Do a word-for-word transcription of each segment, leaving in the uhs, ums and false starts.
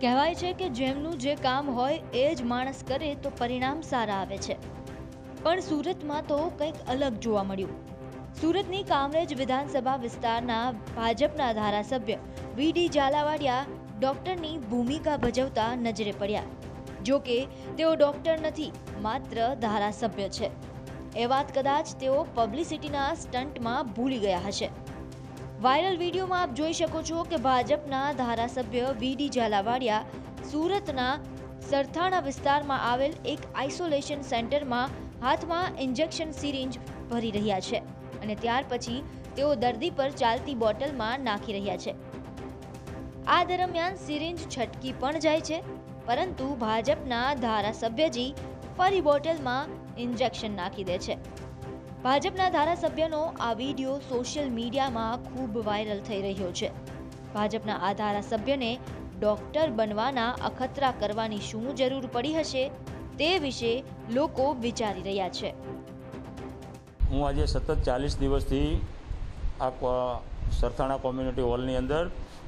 કહેવાય છે કે જેમનું જે કામ હોય એ જ માણસ કરે તો પરિણામ સારા આવે છે। પણ સુરતમાં તો કંઈક અલગ જોવા મળ્યું। સુરતની કામરેજ વિધાનસભા વિસ્તારના ભાજપના ધારાસભ્ય વી ડી ઝાલાવાડિયા ડોક્ટરની ભૂમિકા ભજવતા નજરે પડ્યા। જો કે તેઓ ડોક્ટર નથી, માત્ર ધારાસભ્ય છે એ વાત કદાચ તેઓ પબ્લિસિટીના સ્ટન્ટમાં ભૂલી ગયા હશે। वायरल वीडियो में आप जोई शको छो के भाजपना धारासभ्य वी डी झालावाडिया सूरतना सरथाणा विस्तार में आवेल एक आइसोलेशन सेंटर में हाथ में इंजेक्शन सीरींज भरी रह्या छे अने त्यार पछी तेओ दर्दी पर चालती बोटल में नाखी रह्या छे। आ दरमियान सीरींज छटकी पण जाय छे, परंतु भाजपना धारासभ्यजी फरी बोटल में इंजेक्शन नाखी दे छे। भाजपना धारासभ्यનો આ વિડિયો સોશિયલ મીડિયામાં ખૂબ વાયરલ થઈ રહ્યો છે। ભાજપના આ ધારાસભ્યને ડોક્ટર બનવાના અખતરા કરવાની શું જરૂર પડી હશે તે વિશે લોકો વિચારી રહ્યા છે। હું આજે સતત ચાલીસ દિવસથી આ સરથાણા કોમ્યુનિટી હોલની અંદર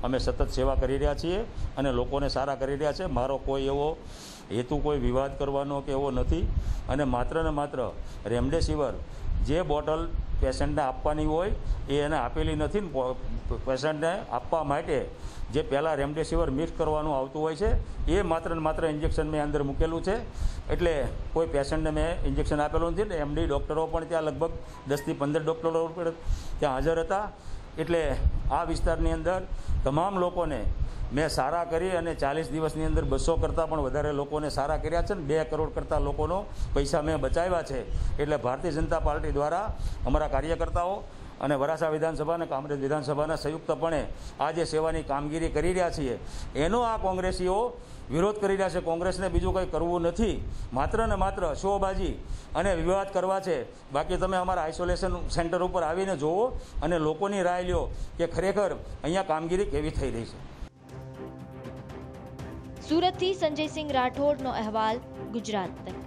અમે સતત સેવા કરી રહ્યા છીએ અને લોકોને સારા કરી રહ્યા છે। મારો કોઈ એવો હેતુ કોઈ વિવાદ કરવાનો કે એવો નથી અને માત્ર ને માત્ર રેમડેસિવર જે બોટલ પેશન્ટને આપવાની હોય એ એને આપેલી નથી ને પેશન્ટને આપવા માટે જે પહેલાં રેમડેસિવર મિક્સ કરવાનું આવતું હોય છે એ માત્ર ને માત્ર ઇન્જેક્શન મેં અંદર મૂકેલું છે એટલે કોઈ પેશન્ટને મેં ઇન્જેક્શન આપેલું નથી ને એમડી ડૉક્ટરો પણ ત્યાં લગભગ દસથી પંદર ડૉક્ટરો ત્યાં હાજર હતા એટલે આ વિસ્તારની અંદર તમામ લોકોને મેં સારા કરી અને ચાલીસ દિવસની અંદર બસો કરતાં પણ વધારે લોકોને સારા કર્યા છે ને બે કરોડ કરતાં લોકોનો પૈસા મેં બચાવ્યા છે। એટલે ભારતીય જનતા પાર્ટી દ્વારા અમારા કાર્યકર્તાઓ અને વરાછા વિધાનસભા અને કામરેજ વિધાનસભાના સંયુક્તપણે આ જે સેવાની કામગીરી કરી રહ્યા છીએ એનો આ કોંગ્રેસીઓ વિરોધ કરી રહ્યા છે। કોંગ્રેસને બીજું કંઈ કરવું નથી, માત્ર ને માત્ર શોબાજી અને વિવાદ કરવા છે। બાકી તમે અમારા આઇસોલેશન સેન્ટર ઉપર આવીને જોવો અને લોકોની રાય લ્યો કે ખરેખર અહીંયા કામગીરી કેવી થઈ રહી છે। सूरत थी संजय सिंह राठौड़ नो अहवाल, गुजरात तक।